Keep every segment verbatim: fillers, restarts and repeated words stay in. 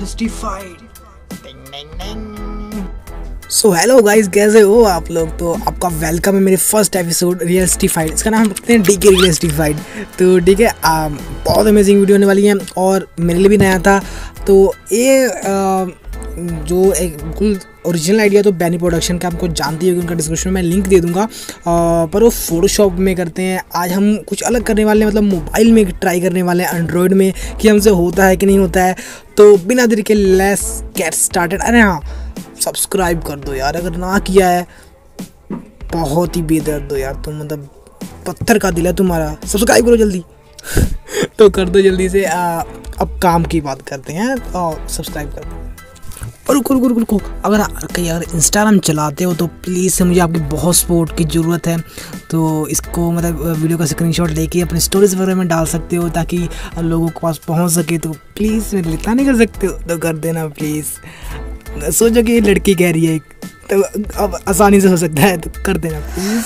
Realistified. So hello guys, कैसे हो आप लोग? तो आपका वेलकम है मेरे फर्स्ट एपिसोड रियलिस्टिफाइड। इसका नाम हम रखते हैं डीके रियलिस्टिफाइड। तो ठीक है, बहुत अमेजिंग वीडियो होने वाली है और मेरे लिए भी नया था। तो ये आ, जो एक बिल्कुल ओरिजिनल आइडिया तो बैनी प्रोडक्शन का, आपको जानती होगी, उनका डिस्क्रिप्शन में लिंक दे दूंगा, आ, पर वो फोटोशॉप में करते हैं। आज हम कुछ अलग करने वाले हैं, मतलब मोबाइल में ट्राई करने वाले हैं, एंड्रॉयड में, कि हमसे होता है कि नहीं होता है। तो बिना देर के लेट्स गेट स्टार्टेड। अरे हाँ, सब्सक्राइब कर दो यार, अगर ना किया है। बहुत ही बेदर्द हो यार तुम, मतलब पत्थर का दिल है तुम्हारा, सब्सक्राइब करो जल्दी। तो कर दो जल्दी से। आ, अब काम की बात करते हैं और सब्सक्राइब कर दो। और रुको रुको रुको रुको, अगर कहीं अगर इंस्टाग्राम चलाते हो तो प्लीज़ से मुझे आपकी बहुत सपोर्ट की ज़रूरत है। तो इसको मतलब वीडियो का स्क्रीनशॉट लेके अपनी स्टोरीज वगैरह में डाल सकते हो ताकि लोगों के पास पहुंच सके। तो प्लीज़, मेरे लिए नहीं कर सकते हो तो कर देना प्लीज़। सोचो कि ये लड़की कह रही है तो अब आसानी से हो सकता है, तो कर देना प्लीज़।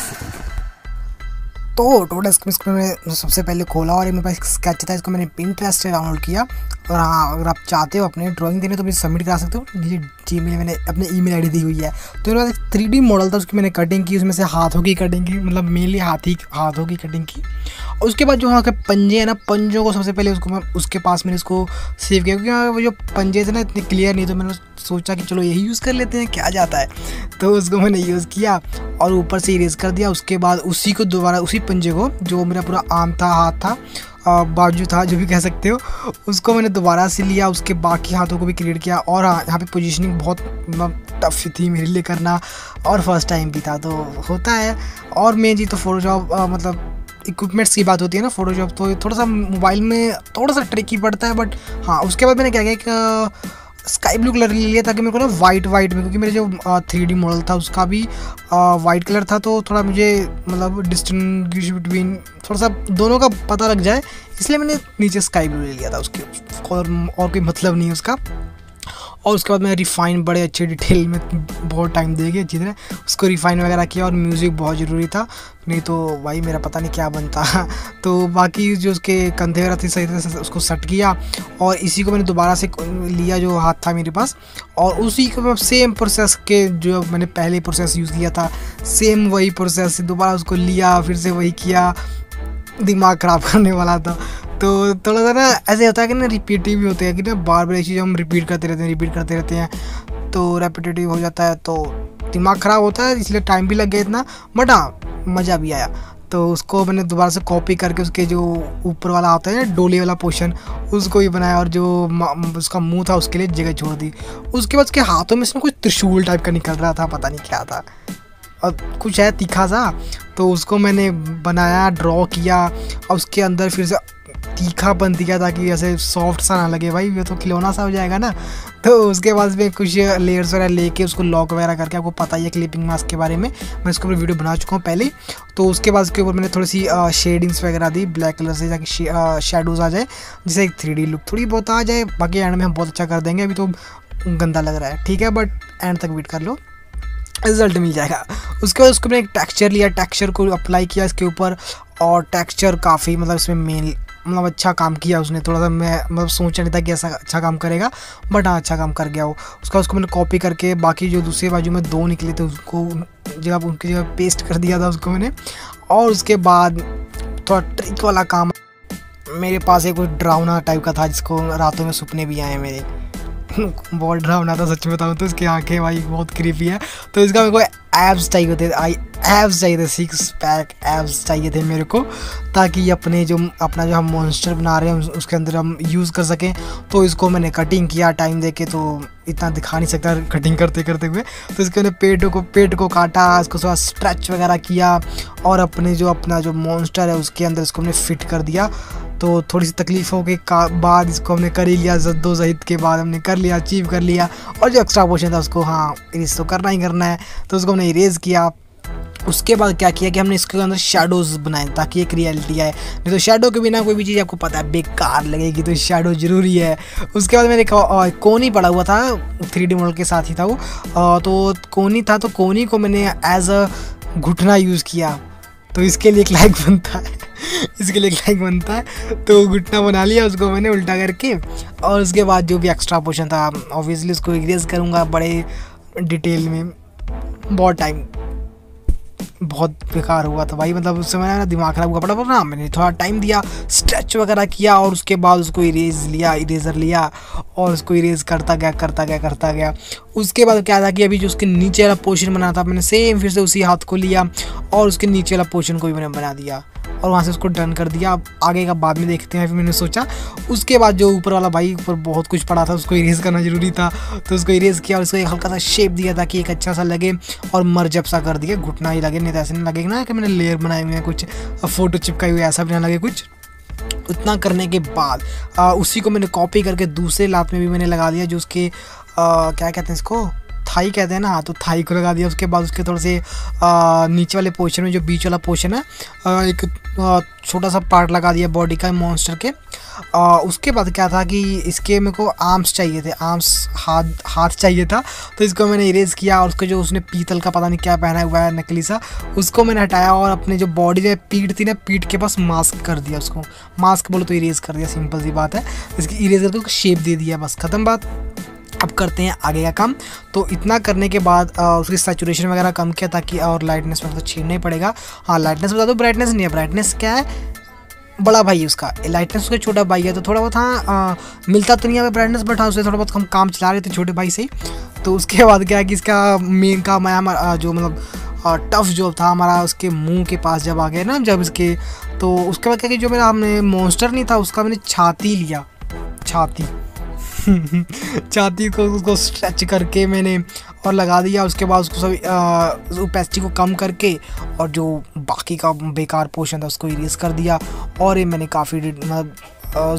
तो ऑटोडेस्क इसको मैंने सबसे पहले खोला और मेरे पास स्केच था, इसको मैंने पिंटरेस्ट से डाउनलोड किया। और हाँ, अगर आप चाहते हो अपने ड्राइंग देने तो मुझे सबमिट करा सकते हो। जी जी मेल मैंने अपने ईमेल आईडी दी हुई है। तो मेरे पास एक थ्री डी मॉडल था, उसकी मैंने कटिंग की, उसमें से हाथों की कटिंग की, मतलब मेनली हाथी हाथों की कटिंग की। और उसके बाद जो वहाँ के पंजे हैं ना, पंजों को सबसे पहले उसको मैं उसके पास मैंने इसको सेव किया, क्योंकि वो जो पंजे थे ना इतने क्लियर नहीं, तो मैंने सोचा कि चलो यही यूज़ कर लेते हैं, क्या जाता है। तो उसको मैंने यूज़ किया और ऊपर से इरेज कर दिया। उसके बाद उसी को दोबारा, उसी पंजे को जो मेरा पूरा आम था, हाथ था, बाजू था, जो भी कह सकते हो, उसको मैंने दोबारा से लिया, उसके बाकी हाथों को भी क्रिएट किया। और हाँ, यहाँ पे पोजीशनिंग बहुत टफ थी मेरे लिए करना, और फर्स्ट टाइम भी था, तो होता है। और मैं जी तो फोटोशॉप मतलब इक्विपमेंट्स की बात होती है ना, फोटोशॉप तो थोड़ा सा मोबाइल में थोड़ा सा ट्रिकी पड़ता है, बट हाँ। उसके बाद मैंने क्या किया, स्काई ब्लू कलर ले लिया ताकि मेरे को ना वाइट वाइट में, क्योंकि मेरे जो थ्री डी मॉडल था उसका भी वाइट कलर था, तो थोड़ा मुझे मतलब डिस्टिंग्विश बिटवीन, थोड़ा सा दोनों का पता लग जाए, इसलिए मैंने नीचे स्काई ब्लू ले लिया था उसके, और, और कोई मतलब नहीं है उसका। और उसके बाद मैंने रिफ़ाइन बड़े अच्छे डिटेल में बहुत टाइम दे के अच्छी तरह उसको रिफ़ाइन वगैरह किया। और म्यूज़िक बहुत ज़रूरी था, नहीं तो भाई मेरा पता नहीं क्या बनता। तो बाकी जो उसके कंधे वगैरह थे सही तरह से उसको सेट किया। और इसी को मैंने दोबारा से लिया जो हाथ था मेरे पास, और उसी को सेम प्रोसेस के जो मैंने पहले प्रोसेस यूज़ किया था, सेम वही प्रोसेस दोबारा उसको लिया, फिर से वही किया। दिमाग ख़राब करने वाला था। तो थोड़ा सा ना ऐसे होता है कि ना रिपीटिव भी होते हैं, कि ना बार बार एक चीज़ हम रिपीट करते रहते हैं रिपीट करते रहते हैं तो रेपिटेटिव हो जाता है, तो दिमाग ख़राब होता है, इसलिए टाइम भी लग गया इतना, बट हाँ मज़ा भी आया। तो उसको मैंने दोबारा से कॉपी करके उसके जो ऊपर वाला आता है ना डोले वाला पोर्शन, उसको भी बनाया, और जो उसका मुँह था उसके लिए जगह छोड़ दी। उसके बाद उसके हाथों में से कुछ त्रिशूल टाइप का निकल रहा था, पता नहीं क्या था, और कुछ है तीखा सा, तो उसको मैंने बनाया, ड्रॉ किया, और उसके अंदर फिर से तीखापन दिया ताकि ऐसे सॉफ्ट सा ना लगे, भाई ये तो खिलौना सा हो जाएगा ना। तो उसके बाद में कुछ लेयर्स वगैरह लेके उसको लॉक वगैरह करके, आपको पता ही है क्लिपिंग मास्क के बारे में, मैं इसके ऊपर वीडियो बना चुका हूँ पहले। तो उसके बाद उसके ऊपर मैंने थोड़ी सी शेडिंग्स वगैरह दी ब्लैक कलर से, ताकि शेडोज़ आ जाए, जिससे एक थ्री डी लुक थोड़ी बहुत आ जाए। बाकी एंड में हम बहुत अच्छा कर देंगे, अभी तो गंदा लग रहा है, ठीक है, बट एंड तक वेट कर लो, रिजल्ट मिल जाएगा। उसके बाद उसको मैंने एक टेक्सचर लिया, टेक्सचर को अप्लाई किया इसके ऊपर, और टेक्सचर काफ़ी मतलब इसमें मेन मतलब अच्छा काम किया उसने, थोड़ा सा मैं मतलब सोचा नहीं था कि ऐसा अच्छा काम करेगा, बट हाँ अच्छा काम कर गया वो। उसका उसको मैंने कॉपी करके बाकी जो दूसरे बाजू में दो निकले थे उसको जगह उनकी जगह पेस्ट कर दिया था उसको मैंने। और उसके बाद थोड़ा ट्रिक वाला काम मेरे पास एक डरावना टाइप का था, जिसको रातों में सपने भी आए मेरे, बहुत डरावना था सच में बताऊँ तो। इसकी आंखें भाई बहुत क्रीपी है, तो इसका मेरे को एब्स चाहिए होते, आई एब्स चाहिए थे, सिक्स पैक एब्स चाहिए थे मेरे को, ताकि अपने जो अपना जो हम मॉन्स्टर बना रहे हैं उसके अंदर हम यूज़ कर सकें। तो इसको मैंने कटिंग किया टाइम देके, तो इतना दिखा नहीं सकता कटिंग करते करते हुए, तो इसके मैंने पेट को पेट को काटा, इसको थोड़ा स्ट्रेच वगैरह किया, और अपने जो अपना जो मॉन्स्टर है उसके अंदर इसको हमने फिट कर दिया। तो थोड़ी सी तकलीफ़ों के बाद इसको हमने कर ही लिया, जद्दोजहद के बाद हमने कर लिया, अचीव कर लिया। और जो एक्स्ट्रा पोर्शन था उसको हाँ इरेज तो करना ही करना है, तो उसको हमने इरेज किया। उसके बाद क्या किया कि हमने इसके अंदर शेडोज़ बनाए ताकि एक रियलिटी आए, नहीं तो शेडो के बिना कोई भी चीज़ आपको पता है बेकार लगेगी, तो शेडो ज़रूरी है। उसके बाद मैंने कोनी पड़ा हुआ था, थ्री डी मॉडल के साथ ही था वो, तो कोनी था, तो कोनी को मैंने एज अ घुटना यूज़ किया, तो इसके लिए एक लाइक बनता है। इसके लिए लाइक बनता है। तो घुटना बना लिया उसको मैंने उल्टा करके, और उसके बाद जो भी एक्स्ट्रा पोर्शन था ऑब्वियसली उसको इरेज करूँगा बड़े डिटेल में। बहुत टाइम बहुत बेकार हुआ था भाई, मतलब उससे मेरा ना दिमाग खराब हुआ। बड़ा बड़ा ना मैंने थोड़ा टाइम दिया, स्ट्रेच वगैरह किया, और उसके बाद उसको इरेज लिया, इरेजर लिया और उसको इरेज करता गया करता गया करता गया। उसके बाद क्या था कि अभी जो उसके नीचे वाला पोर्शन बना था मैंने सेम फिर से उसी हाथ को लिया और उसके नीचे वाला पोर्शन को भी मैंने बना दिया और वहाँ से उसको डन कर दिया। अब आगे का बाद में देखते हैं फिर मैंने सोचा। उसके बाद जो ऊपर वाला भाई ऊपर बहुत कुछ पड़ा था उसको इरेज करना ज़रूरी था, तो उसको इरेज किया और उसको एक हल्का सा शेप दिया था कि एक अच्छा सा लगे और मर्जब सा कर दिया, घुटना ही लगे, नहीं तो ऐसे नहीं लगेगा ना कि मैंने लेयर बनाए हुए हैं कुछ फ़ोटो चिपकाई हुई, ऐसा भी ना लगे कुछ। उतना करने के बाद आ, उसी को मैंने कॉपी करके दूसरे लात में भी मैंने लगा दिया, जो उसके आ, क्या कहते हैं इसको, थाई कहते हैं ना, तो थाई को लगा दिया। उसके बाद उसके थोड़े से आ, नीचे वाले पोर्शन में जो बीच वाला पोर्शन है आ, एक आ, छोटा सा पार्ट लगा दिया बॉडी का मॉन्स्टर के। आ, उसके बाद क्या था कि इसके मेरे को आर्म्स चाहिए थे, आर्म्स हाथ हाथ चाहिए था, तो इसको मैंने इरेज किया और उसको जो उसने पीतल का पता नहीं क्या पहना हुआ है नकली सा, उसको मैंने हटाया और अपने जो बॉडी में पीठ थी ना, पीठ के पास मास्क कर दिया, उसको मास्क बोलो तो इरेज कर दिया, सिंपल सी बात है। इसकी इरेज करके शेप दे दिया, बस ख़त्म बात। अब करते हैं आगे का काम। तो इतना करने के बाद आ, उसकी सैचुरेशन वगैरह कम किया ताकि, और लाइटनेस में तो छीनना ही पड़ेगा। हाँ लाइटनेस बता दो, ब्राइटनेस नहीं है, ब्राइटनेस क्या है, बड़ा भाई है उसका, लाइटनेस उसका छोटा भाई है, तो थोड़ा बहुत हाँ मिलता तो नहीं है ब्राइटनेस, बट हाँ उससे थोड़ा बहुत हम काम चला रहे थे छोटे भाई से ही। तो उसके बाद क्या है कि इसका मेन काम आया हमारा, जो मतलब टफ जॉब था हमारा, उसके मुँह के पास जब आ गया ना जब इसके, तो उसके बाद क्या कि जो मेरा हमने मॉन्स्टर नहीं था उसका मैंने छाती लिया, छाती छाती को उसको स्ट्रेच करके मैंने और लगा दिया। उसके बाद उसको सब ओपेसिटी को कम करके और जो बाकी का बेकार पोर्शन था उसको इरेज कर दिया, और ये मैंने काफ़ी मतलब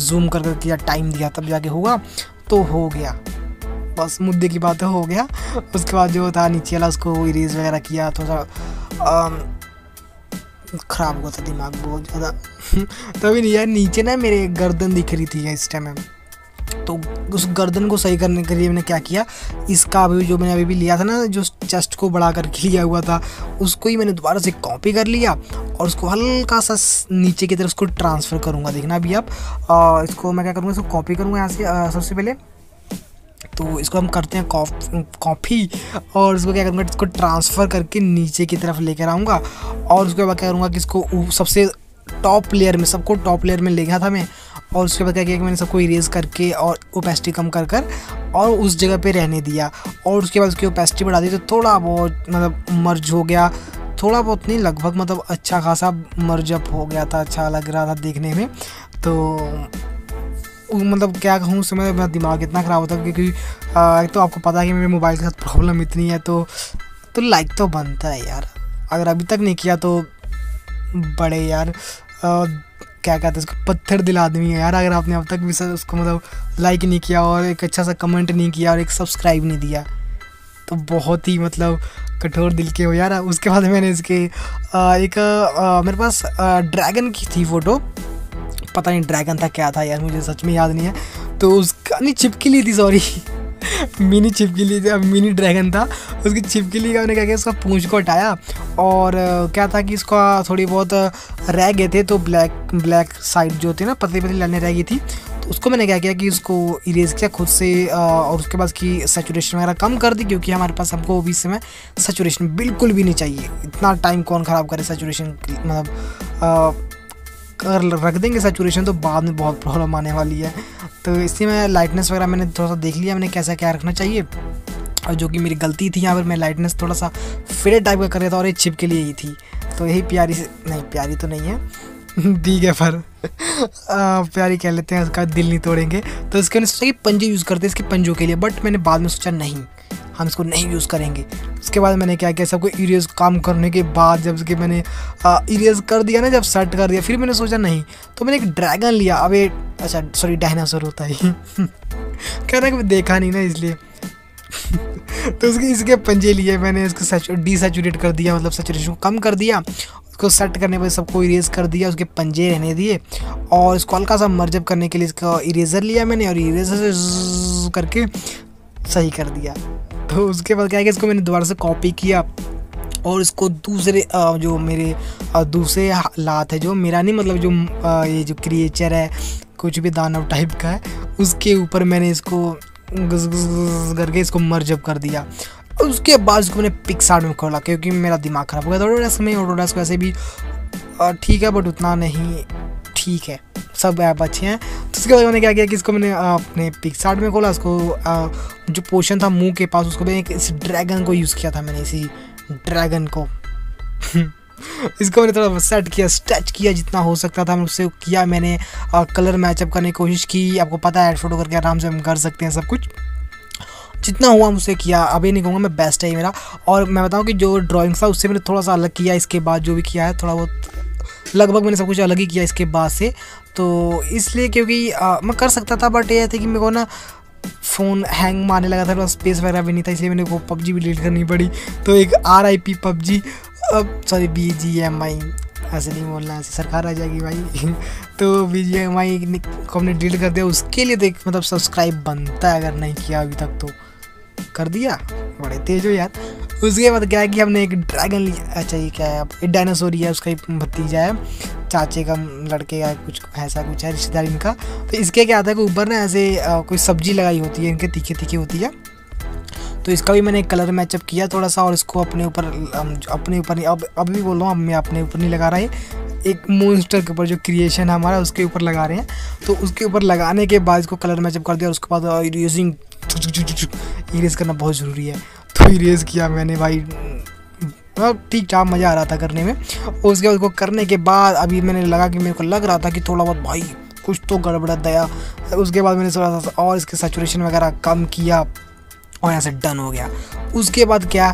जूम कर कर किया, टाइम दिया तब जाके हुआ, तो हो गया, बस मुद्दे की बात है, हो गया। उसके बाद जो था नीचे वाला उसको इरेज वगैरह किया, थोड़ा सा ख़राब हुआ था दिमाग बहुत ज़्यादा तभी नहीं यार, नीचे ना मेरे गर्दन दिख रही थी इस टाइम, तो उस गर्दन को सही करने के लिए मैंने क्या किया, इसका अभी जो मैंने अभी भी लिया था ना, जो चेस्ट को बढ़ा करके लिया हुआ था, उसको ही मैंने दोबारा से कॉपी कर लिया और उसको हल्का सा नीचे की तरफ उसको ट्रांसफ़र करूँगा। देखना अभी आप आ, इसको मैं क्या करूँगा, इसको कॉपी करूँगा यहाँ से सबसे पहले, तो इसको हम करते हैं कॉफ़ी, और उसको क्या करूँगा, इसको ट्रांसफ़र करके नीचे की तरफ लेकर आऊँगा, और उसके बाद क्या करूँगा कि इसको सबसे टॉप लेयर में, सबको टॉप लेयर में ले गया था मैं, और उसके बाद क्या किया कि मैंने सबको इरेज करके और ओपेसिटी कम कर कर और उस जगह पे रहने दिया, और उसके बाद उसकी ओपेसिटी बढ़ा दी, तो थोड़ा बहुत मतलब मर्ज हो गया, थोड़ा बहुत नहीं लगभग मतलब अच्छा खासा मर्जअप हो गया था, अच्छा लग रहा था देखने में। तो मतलब क्या कहूँ, उस समय मेरा दिमाग इतना ख़राब होता क्योंकि एक तो आपको पता है कि मेरे मोबाइल के साथ प्रॉब्लम इतनी है, तो तो लाइक तो बनता है यार, अगर अभी तक नहीं किया तो बड़े यार आ, क्या कहते हैं उसको, पत्थर दिल आदमी है यार, अगर आपने अब तक भी सर उसको मतलब लाइक नहीं किया और एक अच्छा सा कमेंट नहीं किया और एक सब्सक्राइब नहीं दिया, तो बहुत ही मतलब कठोर दिल के हो यार। उसके बाद मैंने इसके आ, एक आ, मेरे पास आ, ड्रैगन की थी फ़ोटो, पता नहीं ड्रैगन था क्या था यार, मुझे सच में याद नहीं है, तो उसका नहीं चिपकी ली थी, सॉरी मिनी छिपकली, अब मिनी ड्रैगन था, उसकी छिपकली का मैंने क्या किया, उसका पूंछ को हटाया, और क्या था कि इसका थोड़ी बहुत रह गए थे, तो ब्लैक ब्लैक साइड जो होती है ना, पतली पतली लाइनें रह गई थी, तो उसको मैंने क्या किया कि उसको इरेज किया खुद से, और उसके बाद की सैचुरेशन वगैरह कम कर दी, क्योंकि हमारे पास हमको भी इस समय सैचुरेशन बिल्कुल भी नहीं चाहिए, इतना टाइम कौन ख़राब करे सैचुरेशन, मतलब कर रख देंगे सैचुरेशन तो बाद में बहुत प्रॉब्लम आने वाली है। तो इसलिए मैं लाइटनेस वगैरह मैंने थोड़ा सा देख लिया मैंने कैसा क्या रखना चाहिए, और जो कि मेरी गलती थी यहाँ पर, मैं लाइटनेस थोड़ा सा फेड टाइप का कर रहा था, और ये छिप के लिए ही थी, तो यही प्यारी से, नहीं प्यारी तो नहीं है दी गए पर आ, प्यारी कह लेते हैं, उसका दिल नहीं तोड़ेंगे। तो इसके मैंने सोचा कि पंजे यूज़ करते हैं इसके पंजों के लिए, बट मैंने बाद में सोचा नहीं, हम इसको नहीं यूज़ करेंगे। उसके बाद मैंने क्या किया, सबको इरेज काम करने के बाद जब उसके मैंने इरेज कर दिया ना, जब सेट कर दिया, फिर मैंने सोचा नहीं, तो मैंने एक ड्रैगन लिया, अब ये अच्छा सॉरी डायनासोर होता है कह रहा है कि देखा नहीं ना इसलिए तो उसके इसके पंजे लिए मैंने इसको डिसेचुरेट कर दिया, मतलब सेचुरेशन को कम कर दिया, उसको सेट करने पर सबको इरेज कर दिया, उसके पंजे रहने दिए, और इसको हल्का सा मर्जअप करने के लिए इसका इरेजर लिया मैंने, और इरेजर से करके सही कर दिया। तो उसके बाद क्या है कि इसको मैंने दोबारा से कॉपी किया और इसको दूसरे जो मेरे दूसरे लात है, जो मेरा नहीं मतलब जो ये जो क्रिएचर है कुछ भी दानव टाइप का है, उसके ऊपर मैंने इसको घस घस करके इसको मर्जअप कर दिया। उसके बाद इसको मैंने पिक्सआर्ट में खोला क्योंकि मेरा दिमाग ख़राब हो गया था। ऑटोडेस्क में ऑटोडेस्क वैसे भी ठीक है बट उतना नहीं ठीक है, सब ऐप अच्छे हैं। तो इसके बाद मैंने क्या किया कि इसको मैंने अपने पिक्सआर्ट में खोला, उसको जो पोर्शन था मुंह के पास उसको मैंने इस ड्रैगन को यूज़ किया था, मैंने इसी ड्रैगन को इसको मैंने थोड़ा सेट किया, स्ट्रेच किया जितना हो सकता था मैंने उससे किया। मैंने कलर मैचअप करने की कोशिश की, आपको पता है एड फोटो करके आराम से हम कर सकते हैं सब कुछ, जितना हुआ मुझसे किया। अभी नहीं कहूँगा मैं बेस्ट है ये मेरा। और मैं बताऊँ कि जो ड्राइंग्स था उससे मैंने थोड़ा सा अलग किया, इसके बाद जो भी किया है थोड़ा बहुत लगभग मैंने सब कुछ अलग ही किया इसके बाद से। तो इसलिए क्योंकि आ, मैं कर सकता था बट ये था कि मेरे को ना फ़ोन हैंग मारने लगा था, थोड़ा स्पेस वगैरह भी नहीं था, इसलिए मैंने वो पबजी भी डिलीट करनी पड़ी। तो एक आर आई पी पबजी, अब sorry B G M I, ऐसे नहीं बोलना ऐसे सरकार आ जाएगी भाई। तो बी जी एम आई को हमने डिलीट कर दिया, उसके लिए तो एक मतलब सब्सक्राइब बनता है अगर नहीं किया अभी तक तो कर दिया, बड़े तेज हो यार। उसके बाद क्या है कि हमने एक ड्रैगन लिया, अच्छा ये क्या है अब, एक डायनासोर ही है, उसका एक भतीजा है, चाचे का लड़के का कुछ ऐसा कुछ है रिश्तेदार इनका। तो इसके क्या आता है कि ऊपर ना ऐसे आ, कोई सब्जी लगाई होती है, इनके तीखे तीखे होती है। तो इसका भी मैंने कलर मैचअप किया थोड़ा सा और इसको अपने ऊपर अपने ऊपर अब अभी भी बोल रहा हूँ, अब मैं अपने ऊपर नहीं लगा रहा है, एक मोन्स्टर के ऊपर जो क्रिएशन है हमारा उसके ऊपर लगा रहे हैं। तो उसके ऊपर लगाने के बाद इसको कलर मैचअप कर दिया और उसके बाद यूजिंग इरेज करना बहुत ज़रूरी है, तो इरेज किया मैंने भाई, ठीक ठाक मज़ा आ रहा था करने में। और उसके बाद उसको करने के बाद अभी मैंने लगा कि मेरे को लग रहा था कि थोड़ा बहुत भाई कुछ तो गड़बड़ा दया। उसके बाद मैंने थोड़ा सा और इसके सैचुरेशन वगैरह कम किया और यहाँ से डन हो गया। उसके बाद क्या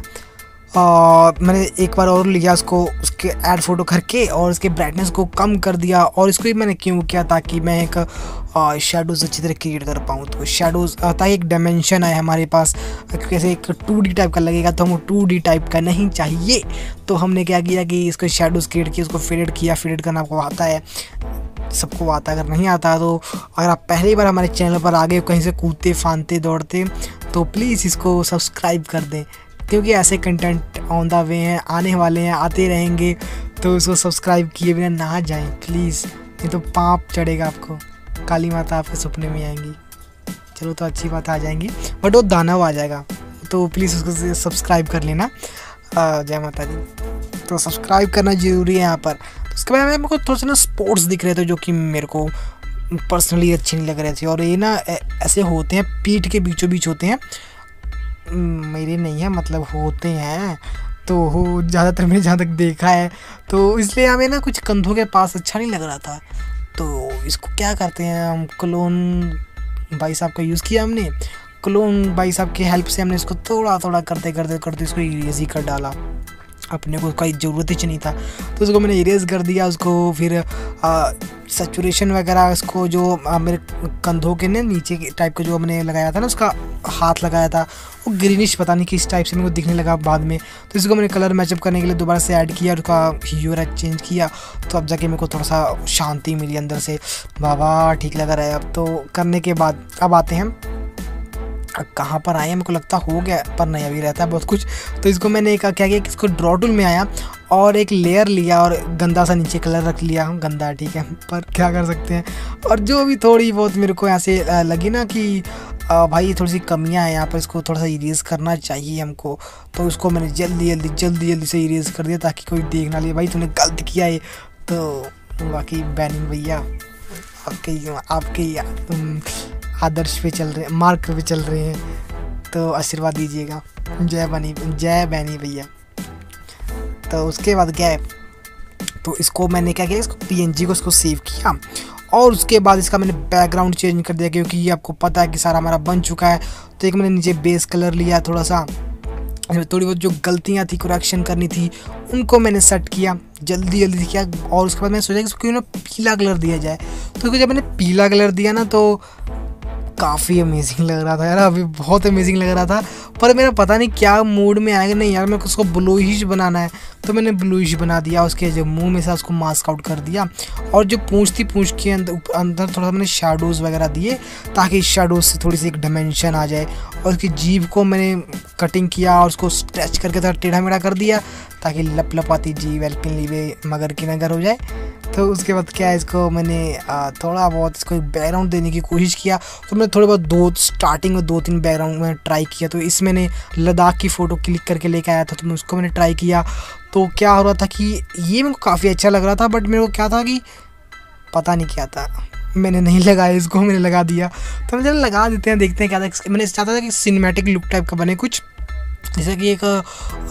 आ, मैंने एक बार और लिया उसको, उसके ऐड फोटो करके और उसके ब्राइटनेस को कम कर दिया। और इसको भी मैंने क्यों किया, ताकि मैं एक शेडोज़ अच्छी तरह क्रिएट कर पाऊँ। तो शेडोज़ ताकि एक डायमेंशन आए हमारे पास, कैसे एक टू डी टाइप का लगेगा तो हमको टू डी टाइप का नहीं चाहिए। तो हमने क्या किया कि इसको शेडोज़ क्रिएट किया, उसको फेडेड किया। फेडेड करना आपको आता है, सबको आता है, अगर नहीं आता तो अगर आप पहली बार हमारे चैनल पर आ गए कहीं से कूदते फाँदते दौड़ते तो प्लीज़ इसको सब्सक्राइब कर दें, क्योंकि ऐसे कंटेंट ऑन द वे हैं, आने वाले हैं, आते रहेंगे। तो उसको सब्सक्राइब किए बिना ना जाएं प्लीज़, नहीं तो पाप चढ़ेगा आपको, काली माता आपके सपने में आएंगी। चलो तो अच्छी बात आ जाएंगी बट वो दानव आ जाएगा, तो प्लीज़ उसको सब्सक्राइब कर लेना। जय माता दी। तो सब्सक्राइब करना ज़रूरी है यहाँ पर। उसके बाद मेरे को थोड़े से ना स्पोर्ट्स दिख रहे थे जो कि मेरे को पर्सनली अच्छे नहीं लग रहे थे, और ये ना ऐसे होते हैं पीठ के बीचों बीच होते हैं, मेरे नहीं है मतलब होते हैं, तो हो ज़्यादातर मैंने जहाँ तक देखा है। तो इसलिए हमें ना कुछ कंधों के पास अच्छा नहीं लग रहा था। तो इसको क्या करते हैं, हम क्लोन भाई साहब का यूज़ किया, हमने क्लोन भाई साहब की हेल्प से हमने इसको थोड़ा थोड़ा करते करते करते इसको इरेज़ कर डाला, अपने को उसका ज़रूरत ही नहीं था। तो उसको मैंने इरेज़ कर दिया, उसको फिर सैचुरेशन वगैरह इसको जो आ, मेरे कंधों के ने नीचे के टाइप का जो हमने लगाया था ना, उसका हाथ लगाया था वो ग्रीनिश पता नहीं किस टाइप से मेरे को दिखने लगा बाद में। तो इसको मैंने कलर मैचअप करने के लिए दोबारा से ऐड किया और उसका ह्यूरा चेंज किया। तो अब जाके मेरे को थोड़ा सा शांति मिली अंदर से, बाबा ठीक लग रहा है अब तो करने के बाद। अब आते हैं हम कहाँ पर आए, मेरे को लगता हो गया पर नहीं अभी रहता है बहुत कुछ। तो इसको मैंने क्या किया कि इसको ड्रॉ टूल में आया और एक लेयर लिया और गंदा सा नीचे कलर रख लिया, गंदा ठीक है पर क्या कर सकते हैं। और जो भी थोड़ी बहुत मेरे को ऐसे लगी ना कि भाई थोड़ी सी कमियां हैं यहाँ पर, इसको थोड़ा सा इरेज़ करना चाहिए हमको, तो उसको मैंने जल्दी जल्दी जल्दी जल्दी से इरेज़ कर दिया ताकि कोई देख ना ले भाई तूने गलत किया है। तो बाकी बैनिंग भैया आपके आपके तुम आदर्श पे चल रहे, मार्क पे चल रहे हैं, तो आशीर्वाद दीजिएगा। जय बनी जय बैनी भैया। तो उसके बाद क्या है, तो इसको मैंने क्या किया, इसको पीएनजी को इसको सेव किया और उसके बाद इसका मैंने बैकग्राउंड चेंज कर दिया क्योंकि ये आपको पता है कि सारा हमारा बन चुका है। तो एक मैंने नीचे बेस कलर लिया, थोड़ा सा थोड़ी बहुत जो गलतियाँ थी करेक्शन करनी थी उनको मैंने सेट किया, जल्दी जल्दी किया। और उसके बाद मैंने सोचा कि इसको क्यों ना पीला कलर दिया जाए। तो जब मैंने पीला कलर दिया ना तो काफ़ी अमेजिंग लग रहा था यार, अभी बहुत अमेजिंग लग रहा था। पर मेरा पता नहीं क्या मूड में आया कि नहीं यार मेरे को उसको ब्लूइश बनाना है, तो मैंने ब्लूइश बना दिया। उसके जो मुंह में से उसको मास्क आउट कर दिया और जो पूँछ थी पूँछ के अंदर अंदर थोड़ा मैंने शैडोज़ वगैरह दिए ताकि शैडोज़ से थोड़ी सी एक डायमेंशन आ जाए। और उसकी जीभ को मैंने कटिंग किया और उसको स्ट्रेच करके थोड़ा टेढ़ा मेढ़ा कर दिया ताकि लप लपाती जीभ एल्पिन लीवे मगर की नगर हो जाए। तो उसके बाद क्या है, इसको मैंने थोड़ा बहुत इसको एक बैकग्राउंड देने की कोशिश किया। तो मैंने थोड़े बहुत दो स्टार्टिंग में दो तीन बैकग्राउंड में ट्राई किया। तो इस मैंने लद्दाख की फ़ोटो क्लिक करके लेके आया था, तो मैं उसको मैंने ट्राई किया। तो क्या हो रहा था कि ये मेरे को काफ़ी अच्छा लग रहा था, बट मेरे को क्या था कि पता नहीं क्या था, मैंने नहीं लगाया इसको, मैंने लगा दिया। तो मैंने चलो लगा देते हैं, देखते हैं क्या था। मैंने चाहता था कि सिनेमैटिक लुक टाइप का बने कुछ, जैसे कि एक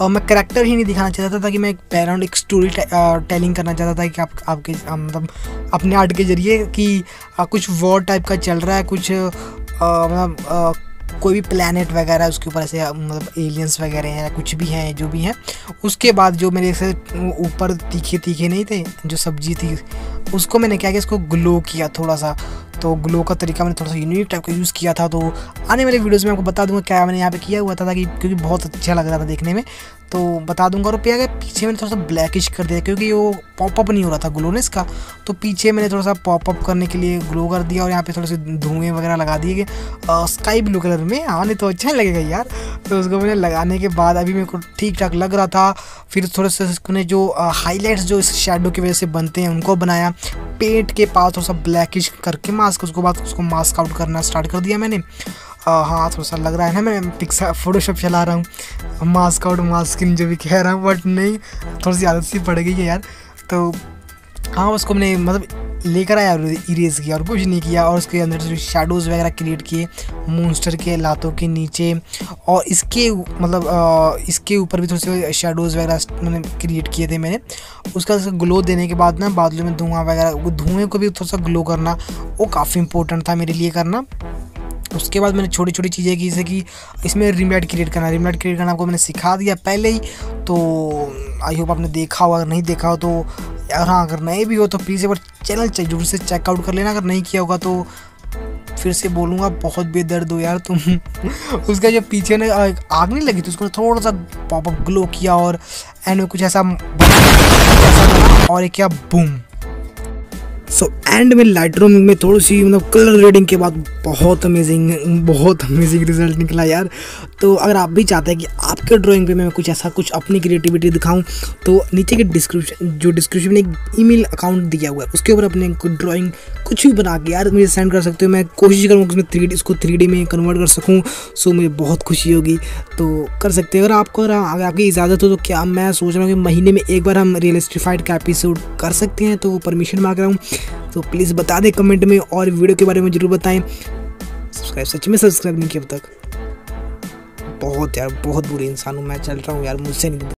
आ, मैं करैक्टर ही नहीं दिखाना चाहता था, था कि मैं एक बैकग्राउंड एक स्टोरी टे, टेलिंग करना चाहता था कि आप आपके मतलब अपने आर्ट के ज़रिए कि आ, कुछ वॉर टाइप का चल रहा है, कुछ मतलब कोई भी प्लेनेट वगैरह उसके ऊपर ऐसे मतलब एलियंस वगैरह हैं, कुछ भी हैं जो भी हैं। उसके बाद जो मेरे से ऊपर तीखे तीखे नहीं थे जो सब्जी थी, उसको मैंने क्या किया, इसको ग्लो किया थोड़ा सा। तो ग्लो का तरीका मैंने थोड़ा सा यूनिक टाइप का यूज़ किया था। तो आने वाले वीडियोस में आपको बता दूंगा क्या मैंने यहाँ पे किया हुआ था, ताकि क्योंकि बहुत अच्छा लग रहा था देखने में, तो बता दूंगा। और पे पीछे मैंने थोड़ा सा ब्लैकिश कर दिया क्योंकि वो पॉपअप नहीं हो रहा था ग्लोनेस का, तो पीछे मैंने थोड़ा सा पॉपअप करने के लिए ग्लो कर दिया। और यहाँ पे थोड़े से धुएँ वगैरह लगा दिए स्काई ब्लू कलर में, हाँ नहीं तो अच्छा लगेगा यार। तो उसको मैंने लगाने के बाद अभी मेरे को ठीक ठाक लग रहा था। फिर थोड़े से मैंने जो हाईलाइट्स जो इस शेडो की वजह से बनते हैं उनको बनाया, पेट के पास थोड़ा सा ब्लैकिश करके मास्क, उसके बाद उसको मास्क आउट करना स्टार्ट कर दिया मैंने। आ, हाँ थोड़ा सा लग रहा है ना मैं पिक्सा फोटोशॉप चला रहा हूँ, मास्क आउट मास्क इन जो भी कह रहा हूँ, बट नहीं थोड़ी सी आदत सी पड़ गई है यार। तो हाँ उसको मैंने मतलब लेकर आया और इरेज किया और कुछ नहीं किया। और उसके अंदर जो शेडोज़ वगैरह क्रिएट किए मोन्स्टर के लातों के नीचे, और इसके मतलब आ, इसके ऊपर भी थोड़े से शेडोज़ वगैरह मैंने क्रिएट किए थे मैंने। उसका ग्लो देने के बाद ना बादलों में धुआँ वगैरह, धुएँ को भी थोड़ा सा ग्लो करना वो काफ़ी इंपॉर्टेंट था मेरे लिए करना। उसके बाद मैंने छोटी छोटी चीज़ें की, जैसे कि इसमें रिम लाइट क्रिएट करना। रिम लाइट क्रिएट करना आपको मैंने सिखा दिया पहले ही, तो आई होप आपने देखा हो। अगर नहीं देखा हो तो यार हाँ, अगर नए भी हो तो प्लीज़ एक बार चैनल जरूर से चेकआउट कर लेना। अगर नहीं किया होगा तो फिर से बोलूँगा, बहुत बेदर्द हो यार तुम। उसका जो पीछे ने आग नहीं लगी थी, उसको थोड़ा सा पॉपअप ग्लो किया और एंड कुछ ऐसा और एक क्या बूम। सो so, एंड में लाइटरूम में थोड़ी सी मतलब कलर ग्रेडिंग के बाद बहुत अमेजिंग बहुत अमेजिंग रिजल्ट निकला यार। तो अगर आप भी चाहते हैं कि आपके ड्राइंग पे मैं कुछ ऐसा कुछ अपनी क्रिएटिविटी दिखाऊं, तो नीचे के डिस्क्रिप्शन जो डिस्क्रिप्शन में एक ईमेल अकाउंट दिया हुआ है, उसके ऊपर अपने ड्राइंग कुछ भी बना के यार मुझे सेंड कर सकते हो। मैं कोशिश करूँगा उसमें थ्री डी इसको थ्री डी में कन्वर्ट कर सकूँ, सो मुझे बहुत खुशी होगी। तो कर सकते हो अगर आपको अगर आपकी इजाज़त हो तो। क्या मैं सोच रहा हूँ कि महीने में एक बार हम रियलिस्टिफाइड का एपिसोड कर सकते हैं, तो परमिशन मांग रहा हूँ। तो प्लीज़ बता दें कमेंट में, और वीडियो के बारे में ज़रूर बताएं। सब्सक्राइब सच में सब्सक्राइब नहीं किया अब तक, बहुत यार बहुत बुरे इंसान हूँ मैं, चल रहा हूँ यार मुझसे नहीं।